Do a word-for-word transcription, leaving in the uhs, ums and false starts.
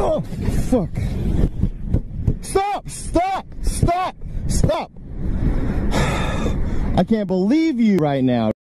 Oh, fuck. Stop, stop, stop, stop. I can't believe you right now.